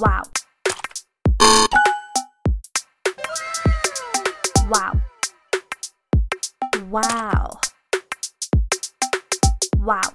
Wow. Wow. Wow. Wow. Wow.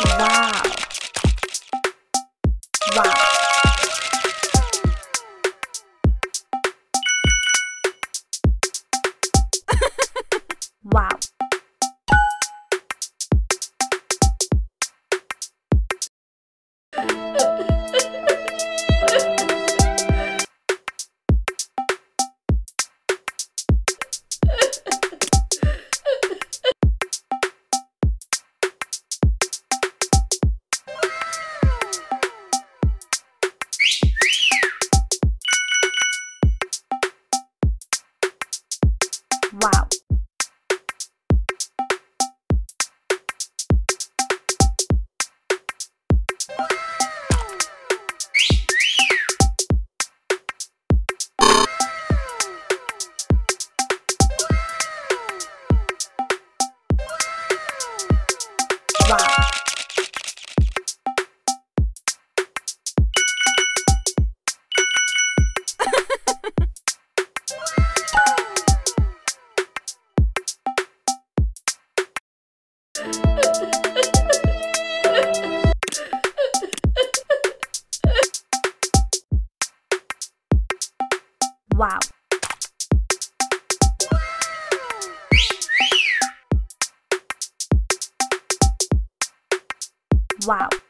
Wow. Wow. Wow. Wow. Wow. Wow. Wow. Wow.